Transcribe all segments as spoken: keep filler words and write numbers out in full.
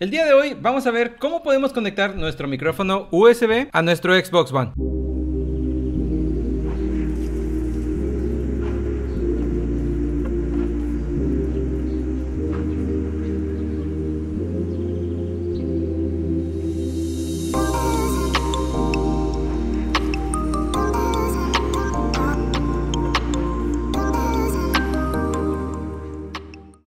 El día de hoy vamos a ver cómo podemos conectar nuestro micrófono U S B a nuestro Xbox One.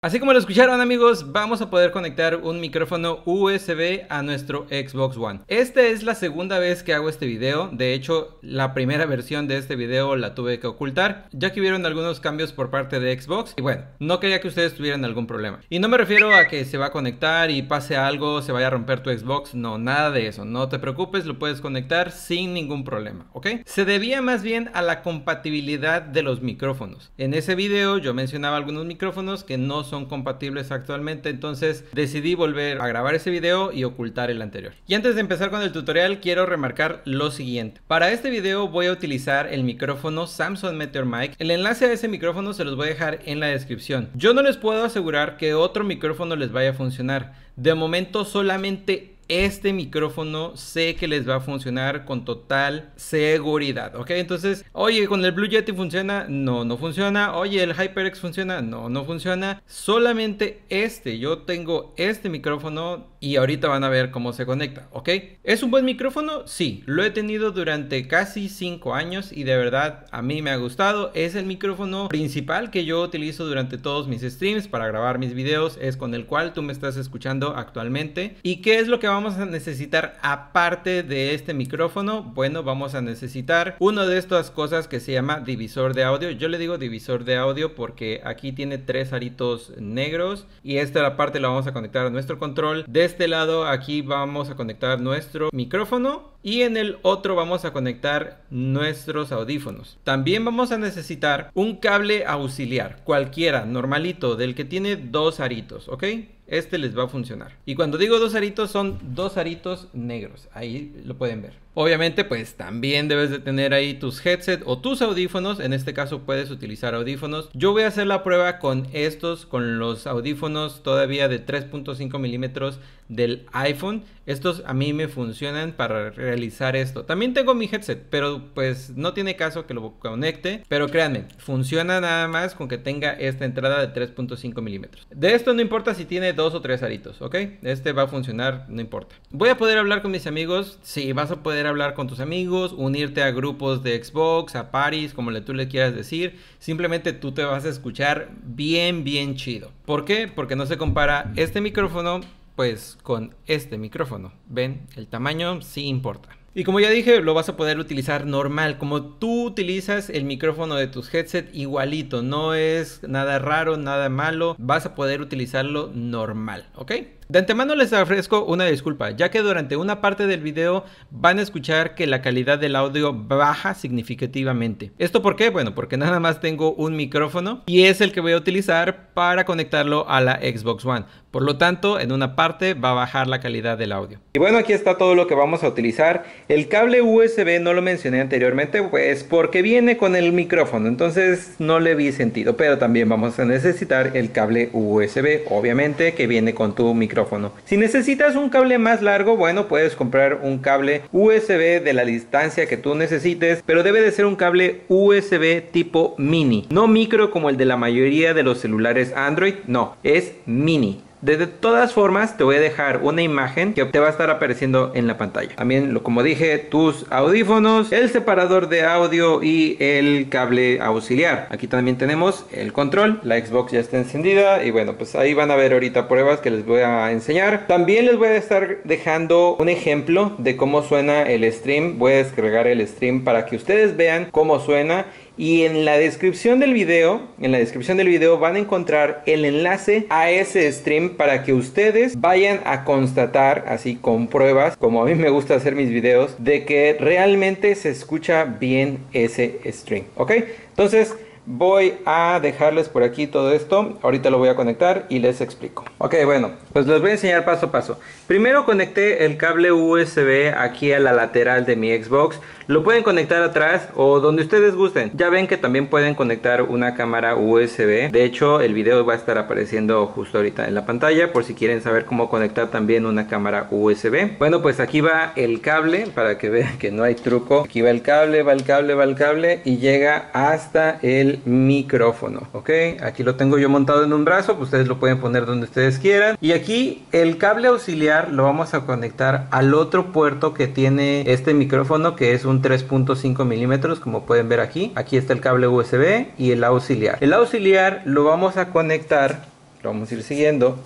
Así como lo escucharon, amigos, vamos a poder conectar un micrófono U S B a nuestro Xbox One. Esta es la segunda vez que hago este video. De hecho, la primera versión de este video la tuve que ocultar, ya que hubieron algunos cambios por parte de Xbox. Y bueno, no quería que ustedes tuvieran algún problema. Y no me refiero a que se va a conectar y pase algo, se vaya a romper tu Xbox. No, nada de eso. No te preocupes, lo puedes conectar sin ningún problema, ¿ok? Se debía más bien a la compatibilidad de los micrófonos. En ese video yo mencionaba algunos micrófonos que no son compatibles actualmente, entonces decidí volver a grabar ese video y ocultar el anterior. Y antes de empezar con el tutorial, quiero remarcar lo siguiente. Para este video voy a utilizar el micrófono Samson Meteor Mic. El enlace a ese micrófono se los voy a dejar en la descripción. Yo no les puedo asegurar que otro micrófono les vaya a funcionar. De momento solamente este micrófono sé que les va a funcionar con total seguridad, ¿ok? Entonces, oye, ¿con el Blue Yeti funciona? No, no funciona. Oye, ¿el HyperX funciona? No, no funciona. Solamente este. Yo tengo este micrófono y ahorita van a ver cómo se conecta, ¿ok? ¿Es un buen micrófono? Sí. Lo he tenido durante casi cinco años y de verdad a mí me ha gustado. Es el micrófono principal que yo utilizo durante todos mis streams para grabar mis videos. Es con el cual tú me estás escuchando actualmente. ¿Y qué es lo que vamos Vamos a necesitar aparte de este micrófono? Bueno, vamos a necesitar uno de estas cosas que se llama divisor de audio. Yo le digo divisor de audio porque aquí tiene tres aritos negros y esta parte la vamos a conectar a nuestro control. De este lado aquí vamos a conectar nuestro micrófono y en el otro vamos a conectar nuestros audífonos. También vamos a necesitar un cable auxiliar, cualquiera, normalito, del que tiene dos aritos, ¿ok? Este les va a funcionar. Y cuando digo dos aritos, son dos aritos negros. Ahí lo pueden ver. Obviamente, pues también debes de tener ahí tus headset o tus audífonos. En este caso puedes utilizar audífonos. Yo voy a hacer la prueba con estos, con los audífonos todavía de tres punto cinco milímetros del iPhone. Estos a mí me funcionan para realizar esto. También tengo mi headset, pero pues no tiene caso que lo conecte. Pero créanme, funciona nada más con que tenga esta entrada de tres punto cinco milímetros. De esto no importa si tiene dos o tres aritos, ¿ok? Este va a funcionar, no importa. Voy a poder hablar con mis amigos. Sí, vas a poder hablar con tus amigos, unirte a grupos de Xbox, a parties, como le, tú le quieras decir. Simplemente tú te vas a escuchar bien, bien chido. ¿Por qué? Porque no se compara este micrófono pues con este micrófono. ¿Ven? El tamaño sí importa. Y como ya dije, lo vas a poder utilizar normal, como tú utilizas el micrófono de tus headset igualito. No es nada raro, nada malo. Vas a poder utilizarlo normal, ¿ok? De antemano les ofrezco una disculpa, ya que durante una parte del video van a escuchar que la calidad del audio baja significativamente. ¿Esto por qué? Bueno, porque nada más tengo un micrófono y es el que voy a utilizar para conectarlo a la Xbox One. Por lo tanto, en una parte va a bajar la calidad del audio. Y bueno, aquí está todo lo que vamos a utilizar. El cable U S B no lo mencioné anteriormente, pues porque viene con el micrófono, entonces no le vi sentido. Pero también vamos a necesitar el cable U S B, obviamente, que viene con tu micrófono. Si necesitas un cable más largo, bueno, puedes comprar un cable U S B de la distancia que tú necesites, pero debe de ser un cable U S B tipo mini, no micro como el de la mayoría de los celulares Android, no, es mini. De todas formas, te voy a dejar una imagen que te va a estar apareciendo en la pantalla. También, como dije, tus audífonos, el separador de audio y el cable auxiliar. Aquí también tenemos el control. La Xbox ya está encendida y bueno, pues ahí van a ver ahorita pruebas que les voy a enseñar. También les voy a estar dejando un ejemplo de cómo suena el stream. Voy a descargar el stream para que ustedes vean cómo suena. Y en la descripción del video, en la descripción del video van a encontrar el enlace a ese stream para que ustedes vayan a constatar, así con pruebas, como a mí me gusta hacer mis videos, de que realmente se escucha bien ese stream, ¿ok? Entonces, Voy a dejarles por aquí todo esto. Ahorita lo voy a conectar y les explico. Ok, bueno, pues les voy a enseñar paso a paso. Primero conecté el cable U S B aquí a la lateral de mi Xbox. Lo pueden conectar atrás o donde ustedes gusten. Ya ven que también pueden conectar una cámara U S B. De hecho, el video va a estar apareciendo justo ahorita en la pantalla, por si quieren saber cómo conectar también una cámara U S B. Bueno, pues aquí va el cable, para que vean que no hay truco. Aquí va el cable, va el cable, va el cable y llega hasta el micrófono. Ok, aquí lo tengo yo montado en un brazo, pues ustedes lo pueden poner donde ustedes quieran. Y aquí el cable auxiliar lo vamos a conectar al otro puerto que tiene este micrófono, que es un tres punto cinco milímetros, como pueden ver aquí. Aquí está el cable U S B y el auxiliar. El auxiliar lo vamos a conectar, lo vamos a ir siguiendo,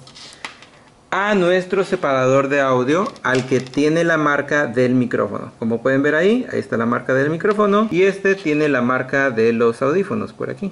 a nuestro separador de audio, al que tiene la marca del micrófono. Como pueden ver ahí, ahí está la marca del micrófono, y este tiene la marca de los audífonos por aquí.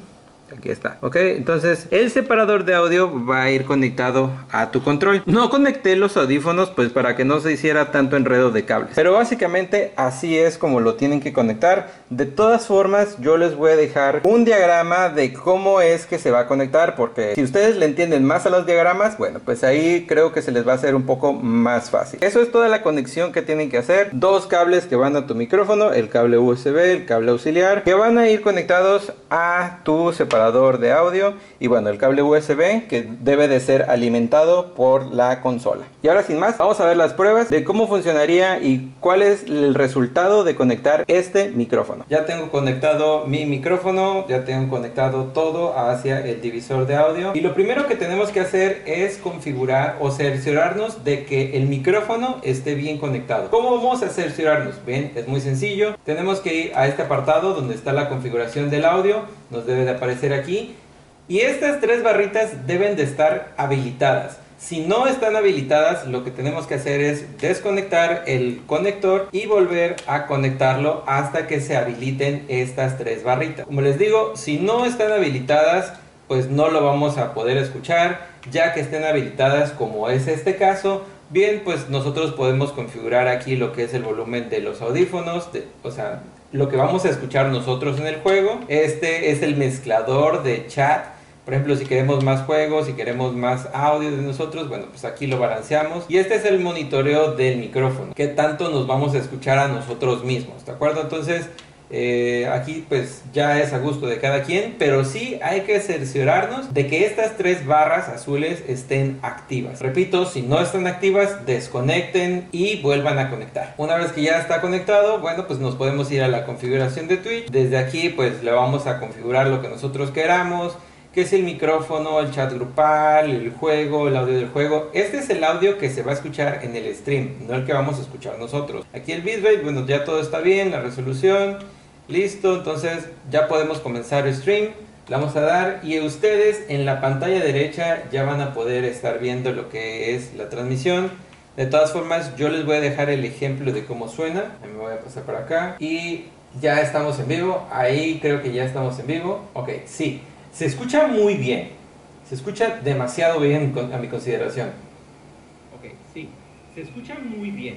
Aquí está, ok. Entonces el separador de audio va a ir conectado a tu control. No conecté los audífonos pues para que no se hiciera tanto enredo de cables, pero básicamente así es como lo tienen que conectar. De todas formas, yo les voy a dejar un diagrama de cómo es que se va a conectar, porque si ustedes le entienden más a los diagramas, bueno, pues ahí creo que se les va a hacer un poco más fácil. Eso es toda la conexión que tienen que hacer. Dos cables que van a tu micrófono, el cable U S B, el cable auxiliar, que van a ir conectados a tu separador de audio, y bueno, el cable U S B, que debe de ser alimentado por la consola. Y ahora sin más, vamos a ver las pruebas de cómo funcionaría y cuál es el resultado de conectar este micrófono. Ya tengo conectado mi micrófono, ya tengo conectado todo hacia el divisor de audio, y lo primero que tenemos que hacer es configurar o cerciorarnos de que el micrófono esté bien conectado. ¿Cómo vamos a cerciorarnos? Bien, es muy sencillo. Tenemos que ir a este apartado donde está la configuración del audio. Nos debe de aparecer aquí, y estas tres barritas deben de estar habilitadas. Si no están habilitadas, lo que tenemos que hacer es desconectar el conector y volver a conectarlo hasta que se habiliten estas tres barritas. Como les digo, si no están habilitadas, pues no lo vamos a poder escuchar. Ya que estén habilitadas, como es este caso, bien, pues nosotros podemos configurar aquí lo que es el volumen de los audífonos, de, o sea, lo que vamos a escuchar nosotros en el juego. Este es el mezclador de chat. Por ejemplo, si queremos más juegos, si queremos más audio de nosotros, bueno, pues aquí lo balanceamos. Y este es el monitoreo del micrófono, qué tanto nos vamos a escuchar a nosotros mismos, ¿de acuerdo? Entonces, eh, aquí pues ya es a gusto de cada quien, pero sí hay que cerciorarnos de que estas tres barras azules estén activas. Repito, si no están activas, desconecten y vuelvan a conectar. Una vez que ya está conectado, bueno, pues nos podemos ir a la configuración de Twitch. Desde aquí pues le vamos a configurar lo que nosotros queramos, que es el micrófono, el chat grupal, el juego, el audio del juego. Este es el audio que se va a escuchar en el stream, no el que vamos a escuchar nosotros. Aquí el bitrate, bueno, ya todo está bien, la resolución. Listo, entonces ya podemos comenzar el stream. Le vamos a dar, y ustedes en la pantalla derecha ya van a poder estar viendo lo que es la transmisión. De todas formas, yo les voy a dejar el ejemplo de cómo suena. Me voy a pasar para acá y ya estamos en vivo. Ahí creo que ya estamos en vivo. Ok, sí, se escucha muy bien. Se escucha demasiado bien a mi consideración. Ok, sí, se escucha muy bien.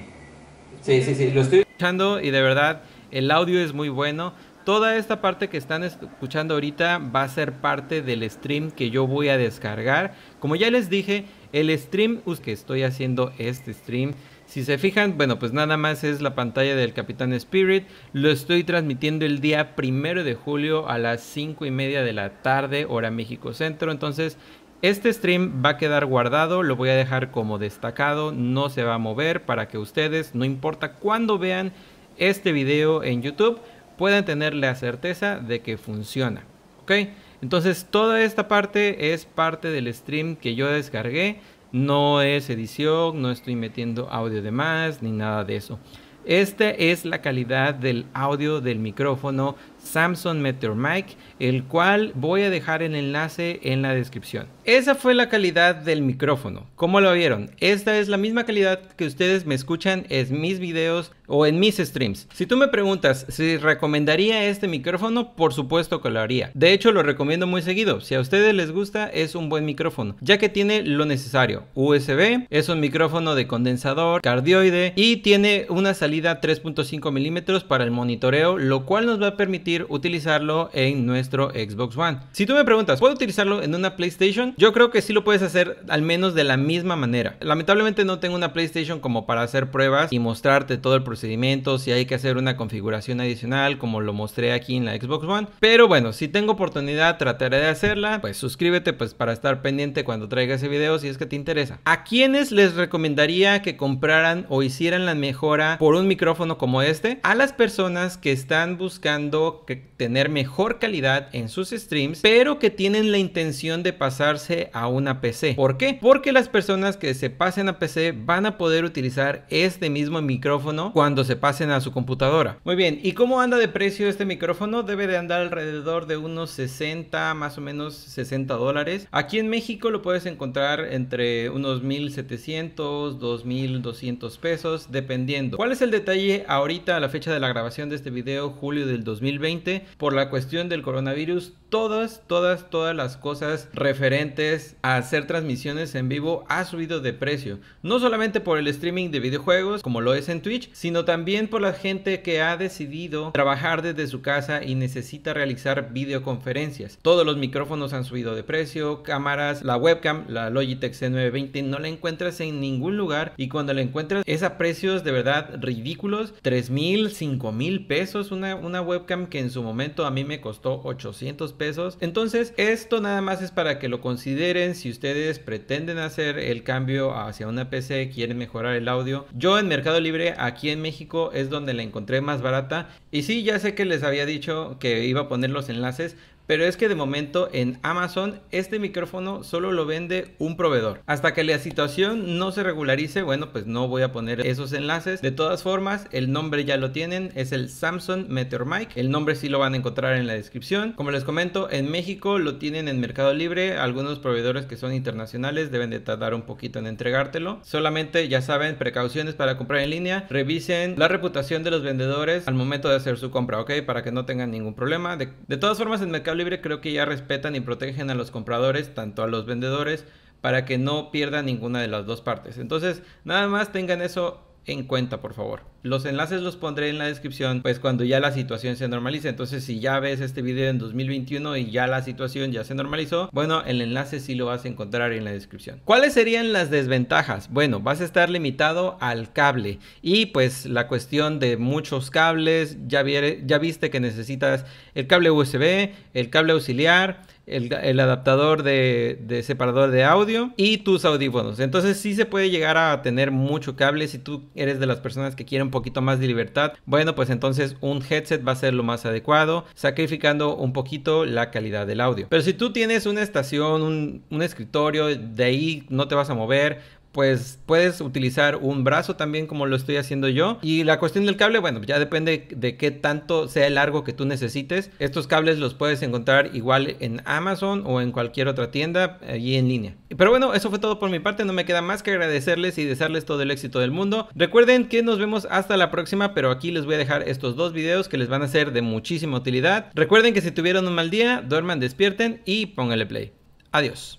Escucha sí, sí, sí, lo estoy escuchando y de verdad... el audio es muy bueno. Toda esta parte que están escuchando ahorita va a ser parte del stream que yo voy a descargar. Como ya les dije, el stream que estoy haciendo, este stream, si se fijan, bueno, pues nada más es la pantalla del Capitán Spirit. Lo estoy transmitiendo el día primero de julio a las cinco y media de la tarde, hora México Centro. Entonces, este stream va a quedar guardado, lo voy a dejar como destacado, no se va a mover, para que ustedes, no importa cuándo vean este video en YouTube, pueden tener la certeza de que funciona, ¿ok? Entonces toda esta parte es parte del stream que yo descargué. No es edición, no estoy metiendo audio de más ni nada de eso. Esta es la calidad del audio del micrófono Samson Meteor Mic, el cual voy a dejar el enlace en la descripción. Esa fue la calidad del micrófono. ¿Cómo lo vieron? Esta es la misma calidad que ustedes me escuchan en mis videos o en mis streams. Si tú me preguntas si recomendaría este micrófono, por supuesto que lo haría. De hecho, lo recomiendo muy seguido. Si a ustedes les gusta, es un buen micrófono, ya que tiene lo necesario. U S B, es un micrófono de condensador, cardioide, y tiene una salida tres punto cinco milímetros para el monitoreo, lo cual nos va a permitir permitir utilizarlo en nuestro Xbox One. Si tú me preguntas, ¿puedo utilizarlo en una PlayStation? Yo creo que sí lo puedes hacer, al menos de la misma manera. Lamentablemente no tengo una PlayStation como para hacer pruebas y mostrarte todo el procedimiento, si hay que hacer una configuración adicional como lo mostré aquí en la Xbox One. Pero bueno, si tengo oportunidad trataré de hacerla. Pues suscríbete pues para estar pendiente cuando traiga ese video si es que te interesa. ¿A quiénes les recomendaría que compraran o hicieran la mejora por un micrófono como este? A las personas que están buscando que tener mejor calidad en sus streams, pero que tienen la intención de pasarse a una P C. ¿Por qué? Porque las personas que se pasen a P C van a poder utilizar este mismo micrófono cuando se pasen a su computadora. Muy bien, ¿y cómo anda de precio este micrófono? Debe de andar alrededor de unos sesenta, más o menos sesenta dólares. Aquí en México lo puedes encontrar entre unos mil setecientos, dos mil doscientos pesos, dependiendo. ¿Cuál es el detalle ahorita a la fecha de la grabación de este video? Julio del dos mil veinte. Por la cuestión del coronavirus, todas, todas, todas las cosas referentes a hacer transmisiones en vivo ha subido de precio. No solamente por el streaming de videojuegos, como lo es en Twitch, sino también por la gente que ha decidido trabajar desde su casa y necesita realizar videoconferencias. Todos los micrófonos han subido de precio, cámaras, la webcam, la Logitech C nueve veinte no la encuentras en ningún lugar, y cuando la encuentras es a precios de verdad ridículos, tres mil, cinco mil pesos, una, una webcam que en su momento a mí me costó ochocientos pesos. Entonces esto nada más es para que lo consideren si ustedes pretenden hacer el cambio hacia una P C, quieren mejorar el audio. Yo en Mercado Libre aquí en México es donde la encontré más barata, y sí, ya sé que les había dicho que iba a poner los enlaces, pero es que de momento en Amazon este micrófono solo lo vende un proveedor. Hasta que la situación no se regularice, bueno, pues no voy a poner esos enlaces. De todas formas, el nombre ya lo tienen, es el Samson Meteor Mic. El nombre sí lo van a encontrar en la descripción. Como les comento, en México lo tienen en Mercado Libre. Algunos proveedores que son internacionales deben de tardar un poquito en entregártelo. Solamente, ya saben, precauciones para comprar en línea. Revisen la reputación de los vendedores al momento de hacer su compra, ¿ok? Para que no tengan ningún problema. De, de todas formas, en Mercado Libre creo que ya respetan y protegen a los compradores, tanto a los vendedores, para que no pierdan ninguna de las dos partes. Entonces, nada más tengan eso en cuenta, por favor. Los enlaces los pondré en la descripción, pues cuando ya la situación se normalice. Entonces, si ya ves este video en dos mil veintiuno y ya la situación ya se normalizó, bueno, el enlace sí lo vas a encontrar en la descripción. ¿Cuáles serían las desventajas? Bueno, vas a estar limitado al cable y pues la cuestión de muchos cables. Ya, vi, ya viste que necesitas el cable U S B, el cable auxiliar, El, el adaptador de, de separador de audio y tus audífonos. Entonces sí se puede llegar a tener mucho cable. Si tú eres de las personas que quieren un poquito más de libertad, bueno, pues entonces un headset va a ser lo más adecuado, sacrificando un poquito la calidad del audio. Pero si tú tienes una estación, un, un escritorio, de ahí no te vas a mover, pues puedes utilizar un brazo también, como lo estoy haciendo yo. Y la cuestión del cable, bueno, ya depende de qué tanto sea el largo que tú necesites. Estos cables los puedes encontrar igual en Amazon o en cualquier otra tienda allí en línea. Pero bueno, eso fue todo por mi parte. No me queda más que agradecerles y desearles todo el éxito del mundo. Recuerden que nos vemos hasta la próxima, pero aquí les voy a dejar estos dos videos que les van a ser de muchísima utilidad. Recuerden que si tuvieron un mal día, duerman, despierten y pónganle play. Adiós.